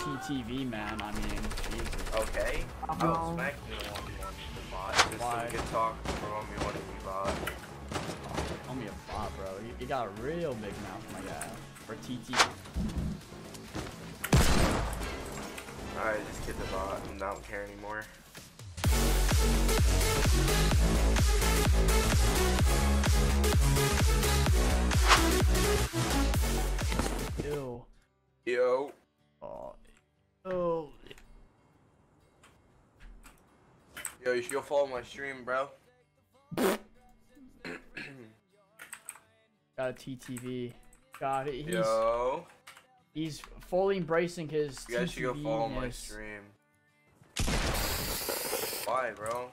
TTV, man. I mean, Jesus. Okay. I'll smack you in 1v1 the bot. Just so we can talk for 1v1 the bot. Call me a bot, bro. You got a real big mouth, my guy. For TTV. Alright, just get the bot and I don't care anymore. Ew. Yo. Oh. Oh. Yo, you should go follow my stream, bro. Got a TTV. Got it. Yo. He's fully embracing his. You guys should go follow my stream. Why, bro?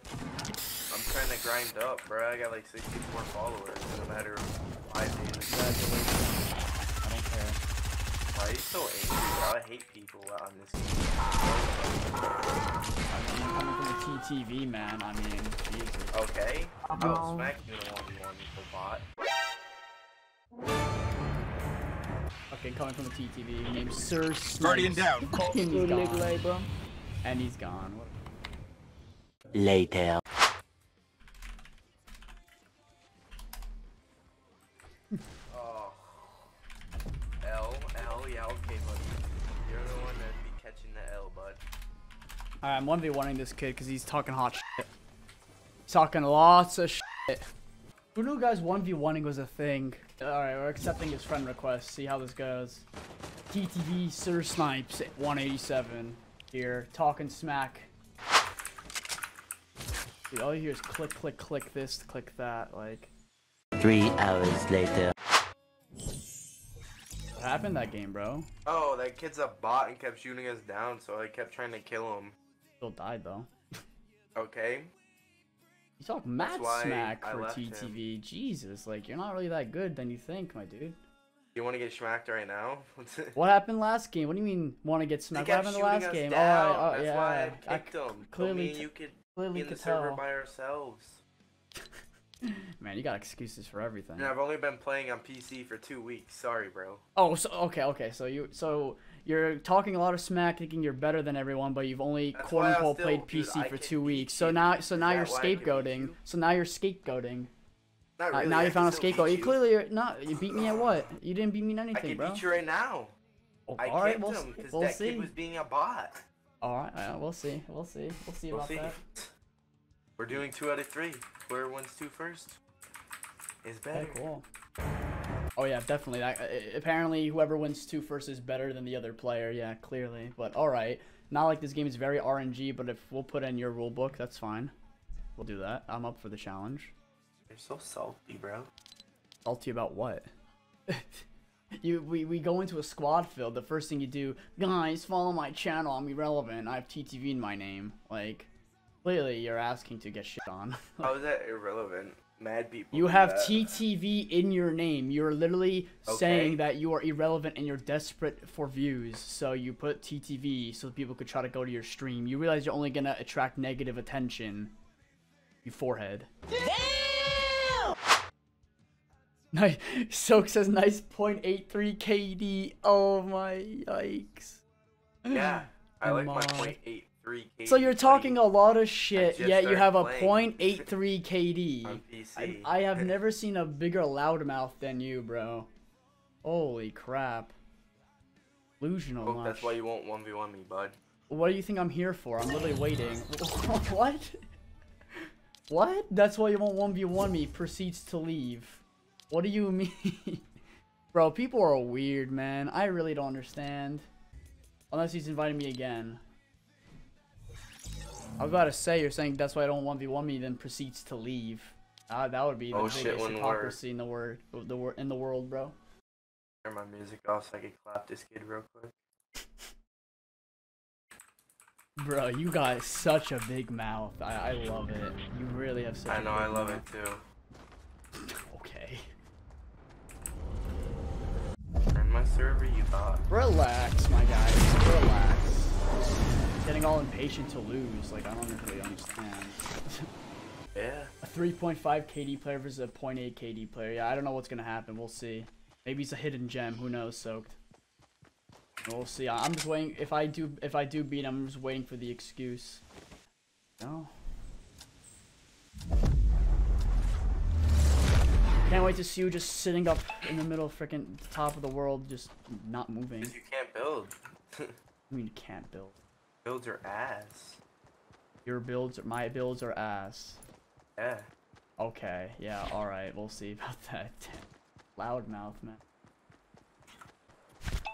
I'm trying to grind up, bro. I got like 64 followers. No matter why, I don't care. Why are you so angry, bro? I hate people on this game. I'm coming from the TTV, man. I mean, Jesus. Okay. I'll smack you in 1v1 for bot. Okay, coming from the TTV. Named Sir Snipes. Guardian down. And he's gone. And he's gone. What? Later. Oh. L, yeah, okay, buddy. You're the one that'd be catching the L, bud. Alright, I'm 1v1ing this kid because he's talking hot shit. He's talking lots of shit. Who knew guys 1v1ing was a thing? Alright, we're accepting his friend request. See how this goes. TTV Sir Snipes at 187 here, talking smack. Dude, all you hear is click, click, click this, click that, like. 3 hours later. What happened that game, bro? Oh, that kid's a bot and kept shooting us down, so I kept trying to kill him. Still died, though. Okay. You talk mad smack for TTV. Him. Jesus, like, you're not really that good than you think, my dude. You want to get smacked right now? What happened last game? What do you mean, want to get smacked? What happened last game? Alright, oh, that's why I kicked him. Clearly, you could. Literally in the server by ourselves. Man, you got excuses for everything. Yeah, I've only been playing on PC for 2 weeks. Sorry, bro. Oh, so okay. So you're talking a lot of smack, thinking you're better than everyone, but you've only quote unquote played PC for 2 weeks. So now you're scapegoating. So now you're scapegoating. Not really. Now you found a scapegoat. You clearly are not. You beat me at what? You didn't beat me in anything, bro. I can beat you right now. All right, we'll see. That kid was being a bot. Alright, we'll see. We'll see about that. We're doing 2 out of 3. Whoever wins 2 first is better. Okay, cool. Oh yeah, definitely. Apparently, whoever wins 2 first is better than the other player. Yeah, clearly. But alright. Not like this game is very RNG, but if we'll put in your rulebook, that's fine. We'll do that. I'm up for the challenge. You're so salty, bro. Salty about what? We go into a squad field, the first thing you do, guys, follow my channel, I'm irrelevant, I have TTV in my name. Like, clearly you're asking to get shit on. How is that irrelevant? Mad people. You have TTV in your name. You're literally saying that you are irrelevant and you're desperate for views. So you put TTV so people could try to go to your stream. You realize you're only gonna attract negative attention. You forehead. Nice. Soak says nice 0.83 KD. Oh my yikes. Yeah, I like my 0.83 KD. So you're talking a lot of shit, yet you have a 0.83 KD. On PC. I have never seen a bigger loudmouth than you, bro. Holy crap. Delusional. Oh, that's why you won't 1v1 me, bud. What do you think I'm here for? I'm literally waiting. What? What? That's why you won't 1v1 me. Proceeds to leave. What do you mean? Bro, people are weird, man. I really don't understand. Unless he's inviting me again. I've got to say, you're saying that's why I don't 1v1 me, then proceeds to leave. That would be the biggest hypocrisy in the world, bro. Turn my music off so I can clap this kid real quick. Bro, you got such a big mouth. I love it. You really have such a big mouth. I know, I love it too. My server, you thought. Relax, my guys. Relax. Getting all impatient to lose. Like, I don't really understand. Yeah. A 3.5 KD player versus a 0.8 KD player. Yeah, I don't know what's gonna happen. We'll see. Maybe it's a hidden gem. Who knows, Soaked. We'll see. I'm just waiting. If I do beat him, I'm just waiting for the excuse. No. Can't wait to see you just sitting up in the middle, freaking top of the world, just not moving. You can't build. I mean, you can't build. Builds are ass. Your builds, my builds are ass. Yeah. Okay. Yeah. All right. We'll see about that. Loudmouth, man.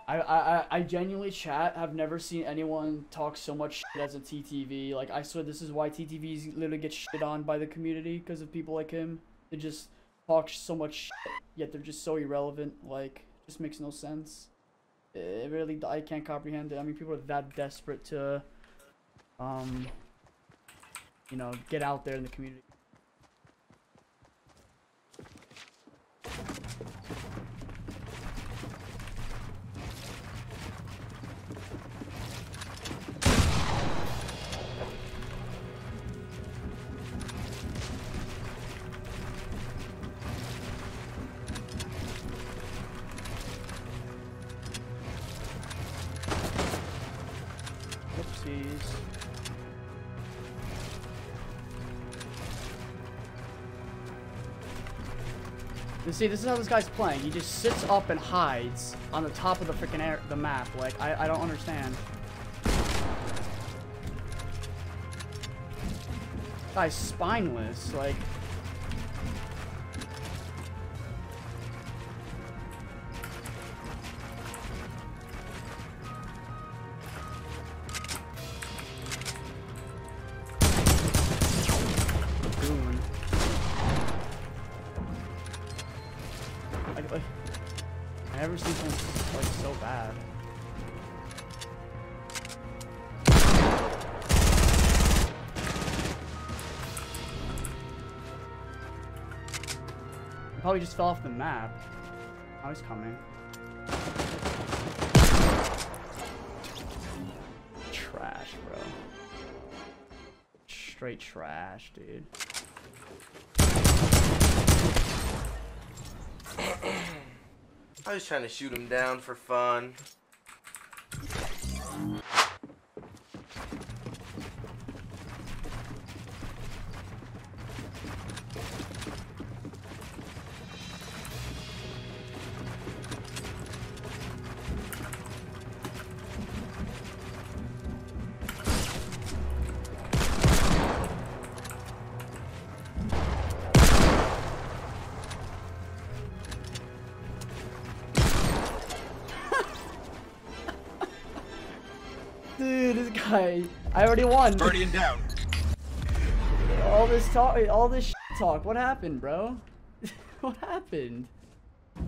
I genuinely, chat, have never seen anyone talk so much shit as a TTV. Like, I swear this is why TTVs literally get shit on by the community, because of people like him. They just talk so much shit, yet they're just so irrelevant. Like, it just makes no sense. It really, I can't comprehend it. I mean, people are that desperate to, you know, get out there in the community. See, this is how this guy's playing. He just sits up and hides on the top of the freaking the map. Like, I don't understand. This guy's spineless. Like, he just fell off the map. Oh, he's coming. Trash, bro. Straight trash, dude. I was trying to shoot him down for fun. I already won. Guardian down. All this talk, all this shit talk. What happened, bro? What happened? All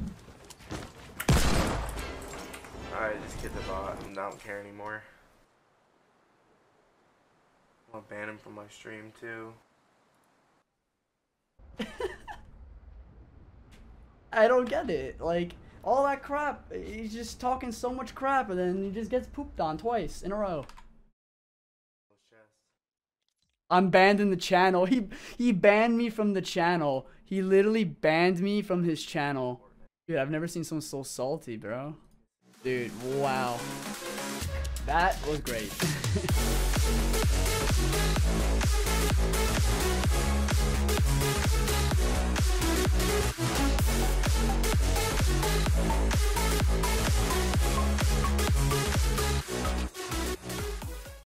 right, just get the bot. I don't care anymore. I'll ban him from my stream too. I don't get it. Like, all that crap. He's just talking so much crap, and then he just gets pooped on twice in a row. I'm banned in the channel. He banned me from the channel. He literally banned me from his channel. Dude, I've never seen someone so salty, bro. Dude, wow. That was great.